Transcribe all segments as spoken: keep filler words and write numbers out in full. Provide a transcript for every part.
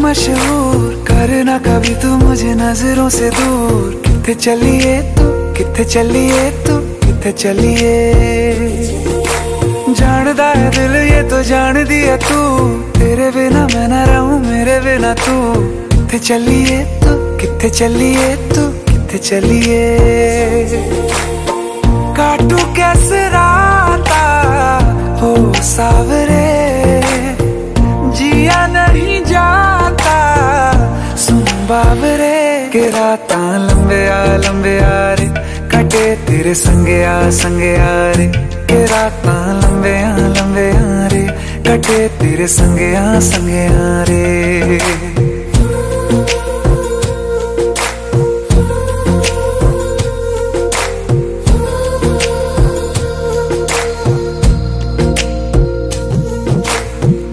मशहूर करना कभी तू मुझे नजरों से दूर। किथे चलिए तू किथे चलिए तू किथे चलिए जानदा है दिल ये तो जान दिया तू। तेरे बिना मैं ना रहूं मेरे बिना तू। किथे चलिए तू किथे चलिए तू किथे चलिए काटू कैसे राता हो सावरे जिया नहीं जा बाबरे के रातां लंबिया लंबिया रे कटे तेरे संगिया संगिया रे के रातां लंबिया लंबिया रे कटे तेरे संगिया संगिया रे।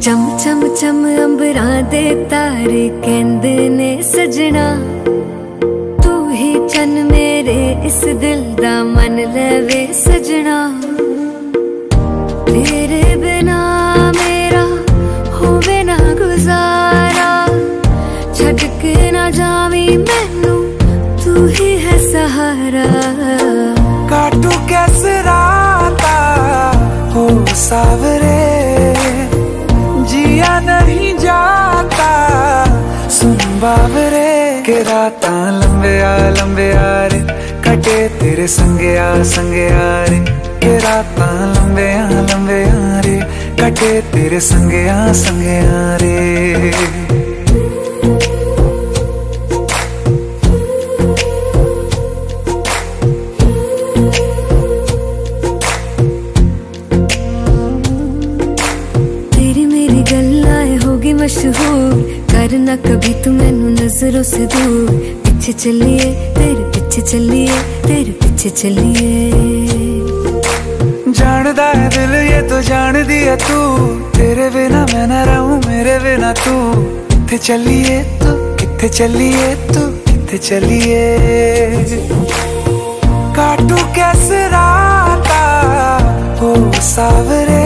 चम चम चम अंबरा दे तारे कहंदे ने सजना तू ही चन मेरे इस दिल दा मन लवे सजना। तेरे बिना मेरा होवे ना गुजारा छड़ के ना जावी मैनू तू ही है सहारा। काटू कैसे राता हो सावरे जिया नहीं जाता सुन बाबरे के रातां लंबिया लंबिया रे कटे तेरे संगिया संगिया रे के रातां लंबिया लंबिया रे कटे तेरे संगिया संगिया रे। मशहूर करना कभी तू मैनू नजरों से दूर। पीछे चलिए तेरे पीछे चलिए तेरे पीछे चलिए जानदा है दिल ये तो जान दिया तू। तेरे बिना मैं ना रहूं मेरे बिना तू। किथे चलिए तू किथे चलिए तू किथे चलिए काटू कैसे राता हो सावरे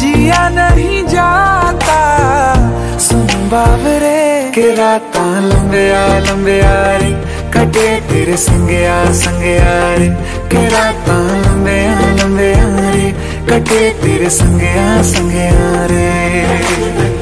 जिया नहीं जाता सुन बाबरे के रातां लंबिया लंबिया रे कटे तेरे संगिया संगिया रे के रातां लंबिया लंबिया रे कटे तेरे संगिया संगिया रे।